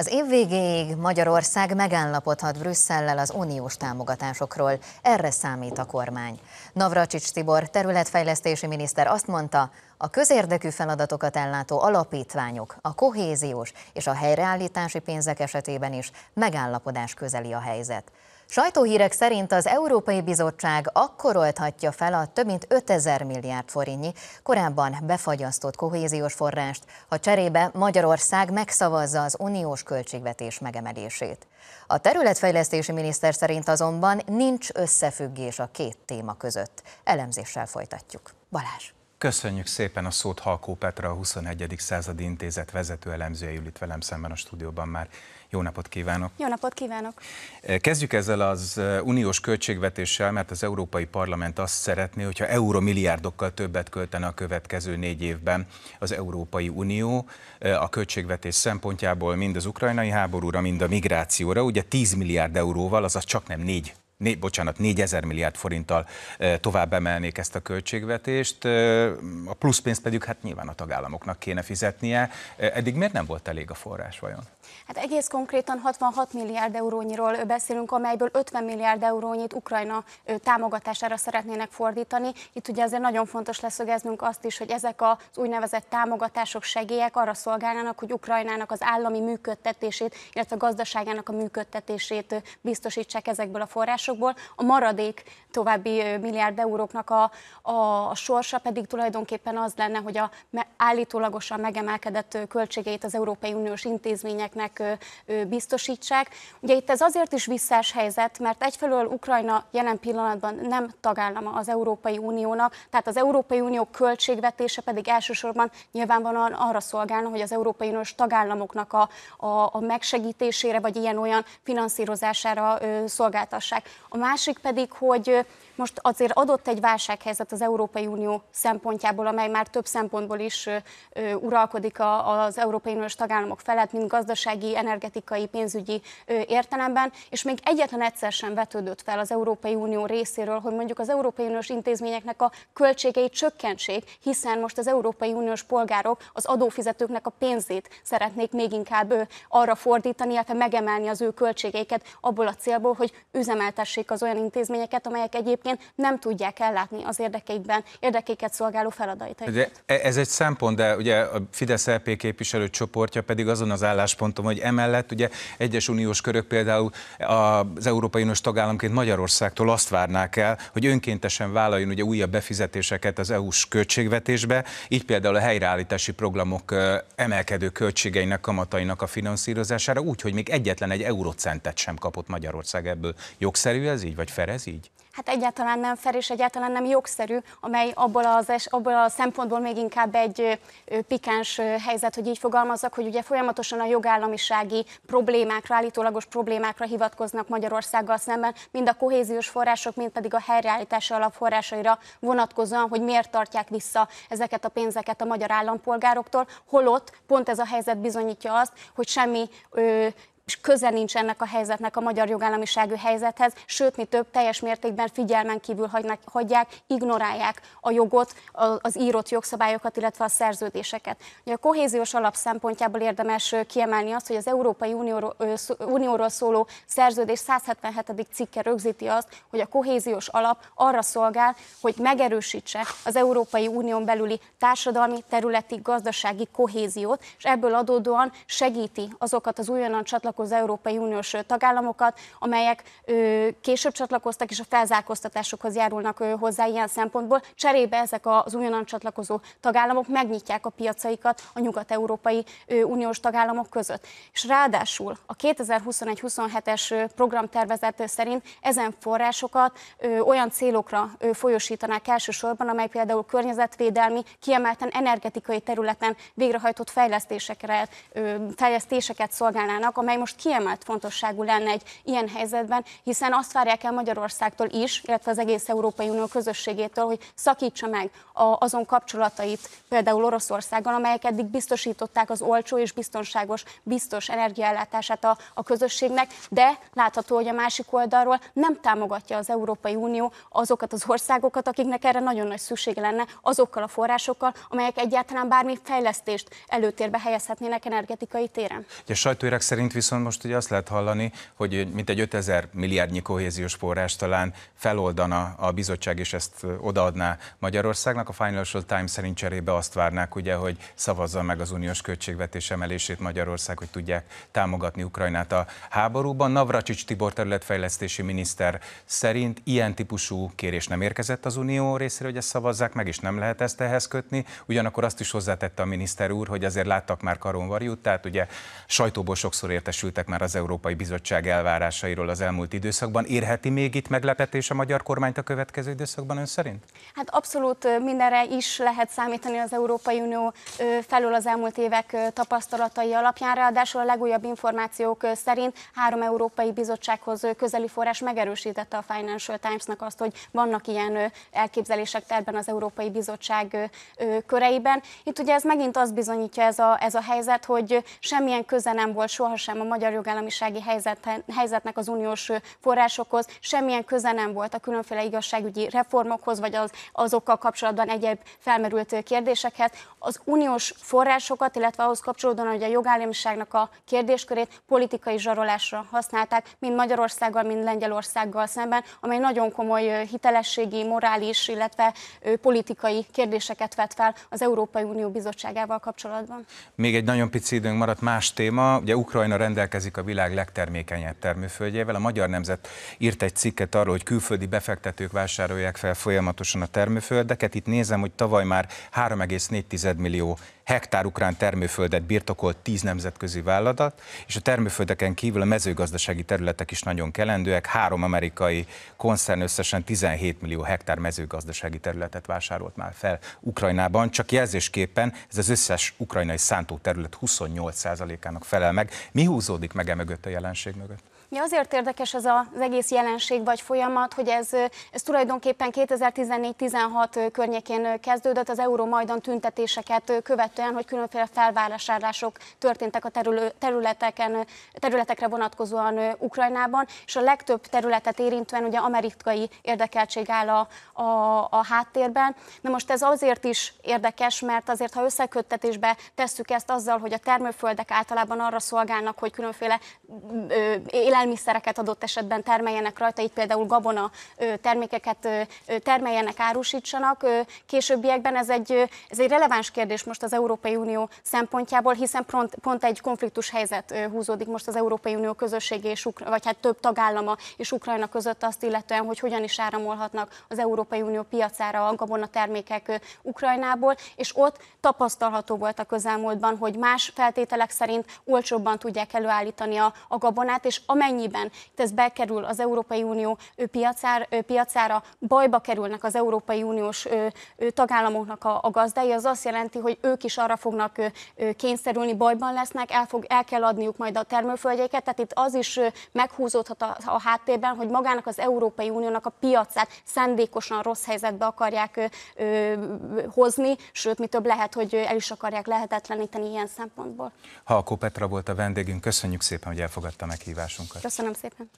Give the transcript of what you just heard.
Az év végéig Magyarország megállapodhat Brüsszellel az uniós támogatásokról. Erre számít a kormány. Navracsics Tibor területfejlesztési miniszter azt mondta, a közérdekű feladatokat ellátó alapítványok, a kohéziós és a helyreállítási pénzek esetében is megállapodás közeli a helyzet. Sajtóhírek szerint az Európai Bizottság akkor oldhatja fel a több mint 5000 milliárd forintnyi korábban befagyasztott kohéziós forrást, ha cserébe Magyarország megszavazza az uniós költségvetés megemelését. A területfejlesztési miniszter szerint azonban nincs összefüggés a két téma között. Elemzéssel folytatjuk. Balázs. Köszönjük szépen a szót, Halkó Petra, a XXI. Századi Intézet vezető elemzője ül itt velem szemben a stúdióban már. Jó napot kívánok! Jó napot kívánok! Kezdjük ezzel az uniós költségvetéssel, mert az Európai Parlament azt szeretné, hogyha euromilliárdokkal többet költene a következő 4 évben az Európai Unió a költségvetés szempontjából mind az ukrajnai háborúra, mind a migrációra. Ugye 10 milliárd euróval, azaz csaknem 4000 milliárd forinttal tovább emelnék ezt a költségvetést, a pluszpénzt pedig hát nyilván a tagállamoknak kéne fizetnie. Eddig miért nem volt elég a forrás vajon? Hát egész konkrétan 66 milliárd eurónyiról beszélünk, amelyből 50 milliárd eurónyit Ukrajna támogatására szeretnének fordítani. Itt ugye azért nagyon fontos leszögeznünk azt is, hogy ezek az úgynevezett támogatások, segélyek arra szolgálnának, hogy Ukrajnának az állami működtetését, illetve a gazdaságának a működtetését biztosítsák ezekből a forrásokból. A maradék további milliárd euróknak a sorsa pedig tulajdonképpen az lenne, hogy a állítólagosan megemelkedett költségeit az Európai Uniós intézmények biztosítsák. Ugye itt ez azért is visszás helyzet, mert egyfelől Ukrajna jelen pillanatban nem tagállama az Európai Uniónak, tehát az Európai Unió költségvetése pedig elsősorban nyilvánvalóan arra szolgálna, hogy az Európai Uniós tagállamoknak a megsegítésére, vagy ilyen-olyan finanszírozására szolgáltassák. A másik pedig, hogy most azért adott egy válsághelyzet az Európai Unió szempontjából, amely már több szempontból is uralkodik az Európai Uniós tagállamok felett, mint gazdasági, energetikai, pénzügyi értelemben, és még egyetlen egyszer sem vetődött fel az Európai Unió részéről, hogy mondjuk az Európai Uniós intézményeknek a költségei csökkentsék, hiszen most az Európai Uniós polgárok az adófizetőknek a pénzét szeretnék még inkább arra fordítani, illetve megemelni az ő költségeiket abból a célból, hogy üzemeltessék az olyan intézményeket, amelyek egyébként nem tudják ellátni az érdekeiket szolgáló feladataikat. Ez egy szempont, de ugye a Fidesz-LP képviselő csoportja pedig azon az álláspontom, hogy emellett ugye egyes uniós körök, például az Európai Uniós tagállamként Magyarországtól azt várnák el, hogy önkéntesen vállaljon ugye újabb befizetéseket az EU-s költségvetésbe, így például a helyreállítási programok emelkedő költségeinek, kamatainak a finanszírozására, úgyhogy még egyetlen egy eurocentet sem kapott Magyarország ebből. Jogszerű ez így, vagy fair ez így? Hát egyáltalán nem fair és egyáltalán nem jogszerű, amely abból a szempontból még inkább egy pikáns helyzet, hogy így fogalmazzak, hogy ugye folyamatosan a jogállamisági problémákra, állítólagos problémákra hivatkoznak Magyarországgal szemben, mind a kohéziós források, mind pedig a helyreállítási alapforrásaira vonatkozóan, hogy miért tartják vissza ezeket a pénzeket a magyar állampolgároktól, holott pont ez a helyzet bizonyítja azt, hogy semmi és köze nincs ennek a helyzetnek a magyar jogállamisági helyzethez, sőt, mi több, teljes mértékben figyelmen kívül hagyják, ignorálják a jogot, az írott jogszabályokat, illetve a szerződéseket. A kohéziós alap szempontjából érdemes kiemelni azt, hogy az Európai Unióról szóló szerződés 177. cikke rögzíti azt, hogy a kohéziós alap arra szolgál, hogy megerősítse az Európai Unión belüli társadalmi, területi, gazdasági kohéziót, és ebből adódóan segíti azokat az újonnan csatlakozó az Európai Uniós tagállamokat, amelyek később csatlakoztak és a felzárkóztatásokhoz járulnak hozzá ilyen szempontból. Cserébe ezek az újonnan csatlakozó tagállamok megnyitják a piacaikat a nyugat-európai uniós tagállamok között. És ráadásul a 2021-27-es programtervezet szerint ezen forrásokat olyan célokra folyosítanák elsősorban, amely például környezetvédelmi, kiemelten energetikai területen végrehajtott fejlesztéseket szolgálnának, amely most most kiemelt fontosságú lenne egy ilyen helyzetben, hiszen azt várják el Magyarországtól is, illetve az egész Európai Unió közösségétől, hogy szakítsa meg azon kapcsolatait például Oroszországgal, amelyek eddig biztosították az olcsó és biztonságos, biztos energiaellátását a közösségnek, de látható, hogy a másik oldalról nem támogatja az Európai Unió azokat az országokat, akiknek erre nagyon nagy szüksége lenne, azokkal a forrásokkal, amelyek egyáltalán bármi fejlesztést előtérbe helyezhetnének energetikai téren. A sajtóírek szerint viszont most ugye azt lehet hallani, hogy mintegy 5000 milliárdnyi kohéziós forrás talán feloldana a bizottság, és ezt odaadná Magyarországnak. A Financial Times szerint cserébe azt várnák, ugye, hogy szavazza meg az uniós költségvetés emelését Magyarország, hogy tudják támogatni Ukrajnát a háborúban. Navracsics Tibor területfejlesztési miniszter szerint ilyen típusú kérés nem érkezett az unió részéről, hogy ezt szavazzák meg, és nem lehet ezt ehhez kötni. Ugyanakkor azt is hozzátette a miniszter úr, hogy azért láttak már karonvarjút, tehát ugye sajtóból sokszor értesültek már az Európai Bizottság elvárásairól az elmúlt időszakban. Érheti még itt meglepetés a magyar kormányt a következő időszakban ön szerint? Hát abszolút mindenre is lehet számítani az Európai Unió felől az elmúlt évek tapasztalatai alapján. Ráadásul a legújabb információk szerint 3 Európai Bizottsághoz közeli forrás megerősítette a Financial Timesnak azt, hogy vannak ilyen elképzelések terben az Európai Bizottság köreiben. Itt ugye ez megint azt bizonyítja ez a helyzet, hogy semmilyen köze nem volt sohasem a magyar jogállamisági helyzetnek az uniós forrásokhoz, semmilyen köze nem volt a különféle igazságügyi reformokhoz, vagy azokkal kapcsolatban egyéb felmerült kérdésekhez. Az uniós forrásokat, illetve ahhoz kapcsolódóan, hogy a jogállamiságnak a kérdéskörét politikai zsarolásra használták, mind Magyarországgal, mind Lengyelországgal szemben, amely nagyon komoly hitelességi, morális, illetve politikai kérdéseket vett fel az Európai Unió Bizottságával kapcsolatban. Még egy nagyon pici időnk maradt, más téma, ugye Ukrajna rendelkezik a világ legtermékenyebb termőföldjével. A Magyar Nemzet írt egy cikket arról, hogy külföldi befektetők vásárolják fel folyamatosan a termőföldeket. Itt nézem, hogy tavaly már 3,4 millió hektár ukrán termőföldet birtokolt 10 nemzetközi vállalat, és a termőföldeken kívül a mezőgazdasági területek is nagyon kelendőek. 3 amerikai koncern összesen 17 millió hektár mezőgazdasági területet vásárolt már fel Ukrajnában. Csak jelzésképpen ez az összes ukrajnai szántóterület 28%-ának felel meg. Mi húzódik meg emögött a jelenség mögött? Ja, azért érdekes ez az egész jelenség vagy folyamat, hogy ez tulajdonképpen 2014-16 környékén kezdődött az Euró Majdan tüntetéseket követően, hogy különféle felvásárlások történtek a területekre vonatkozóan Ukrajnában, és a legtöbb területet érintően ugye amerikai érdekeltség áll a háttérben. Na most ez azért is érdekes, mert azért ha összeköttetésbe tesszük ezt azzal, hogy a termőföldek általában arra szolgálnak, hogy különféle élelmiszereket adott esetben termeljenek rajta, itt például gabona termékeket termeljenek, árusítsanak. Későbbiekben ez egy releváns kérdés most az Európai Unió szempontjából, hiszen pont egy konfliktus helyzet húzódik most az Európai Unió közössége, vagy hát több tagállama és Ukrajna között azt illetően, hogy hogyan is áramolhatnak az Európai Unió piacára a gabonatermékek Ukrajnából, és ott tapasztalható volt a közelmúltban, hogy más feltételek szerint olcsóbban tudják előállítani a gabonát, és amennyiben ez bekerül az Európai Unió piacára, bajba kerülnek az Európai Uniós tagállamoknak a gazdái, az azt jelenti, hogy ők is arra fognak kényszerülni, bajban lesznek, el kell adniuk majd a termőföldjeiket, tehát itt az is meghúzódhat a háttérben, hogy magának az Európai Uniónak a piacát szándékosan rossz helyzetbe akarják hozni, sőt, mi több lehet, hogy el is akarják lehetetleníteni ilyen szempontból. Halkó Petra volt a vendégünk, köszönjük szépen, hogy elfogadta meghívásunkat. Köszönöm szépen.